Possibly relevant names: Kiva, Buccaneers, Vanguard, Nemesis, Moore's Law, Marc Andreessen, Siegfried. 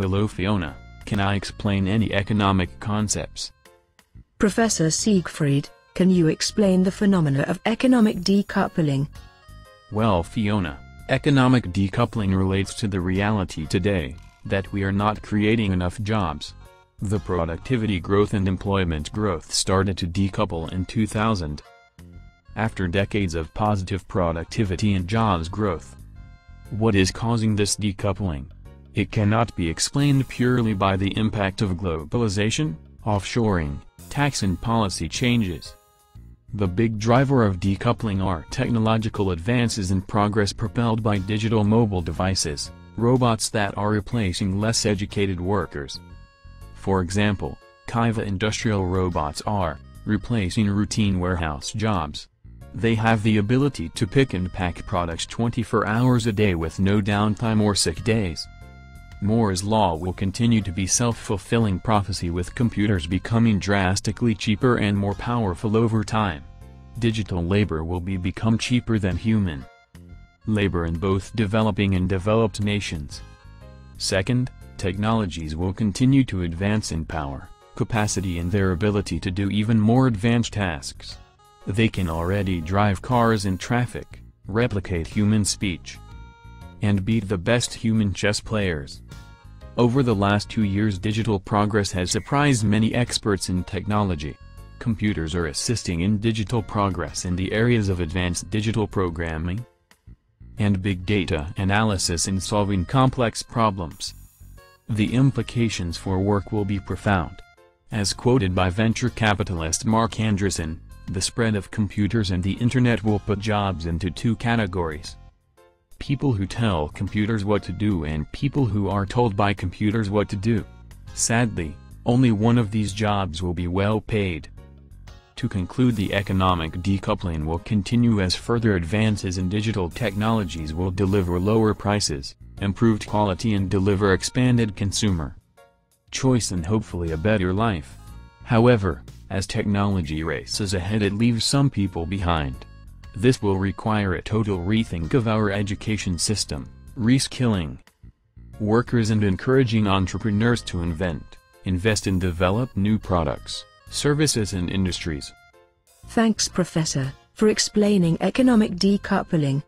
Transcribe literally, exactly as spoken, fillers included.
Hello Fiona, can I explain any economic concepts? Professor Siegfried, can you explain the phenomena of economic decoupling? Well Fiona, economic decoupling relates to the reality today, that we are not creating enough jobs. The productivity growth and employment growth started to decouple in two thousand. After decades of positive productivity and jobs growth. What is causing this decoupling? It cannot be explained purely by the impact of globalization, offshoring, tax and policy changes. The big driver of decoupling are technological advances and progress propelled by digital mobile devices, robots that are replacing less educated workers. For example, Kiva industrial robots are replacing routine warehouse jobs. They have the ability to pick and pack products twenty-four hours a day with no downtime or sick days. Moore's Law will continue to be self-fulfilling prophecy with computers becoming drastically cheaper and more powerful over time. Digital labor will be become cheaper than human labor in both developing and developed nations. Second, technologies will continue to advance in power, capacity and their ability to do even more advanced tasks. They can already drive cars in traffic, replicate human speech, and beat the best human chess players. Over the last two years digital progress has surprised many experts in technology. Computers are assisting in digital progress in the areas of advanced digital programming and big data analysis in solving complex problems. The implications for work will be profound. As quoted by venture capitalist Marc Andreessen, the spread of computers and the internet will put jobs into two categories. People who tell computers what to do and people who are told by computers what to do. Sadly, only one of these jobs will be well paid. To conclude, the economic decoupling will continue as further advances in digital technologies will deliver lower prices, improved quality and deliver expanded consumer choice and hopefully a better life. However, as technology races ahead it leaves some people behind. This will require a total rethink of our education system, reskilling workers and encouraging entrepreneurs to invent, invest and develop new products, services and industries. Thanks Professor, for explaining economic decoupling.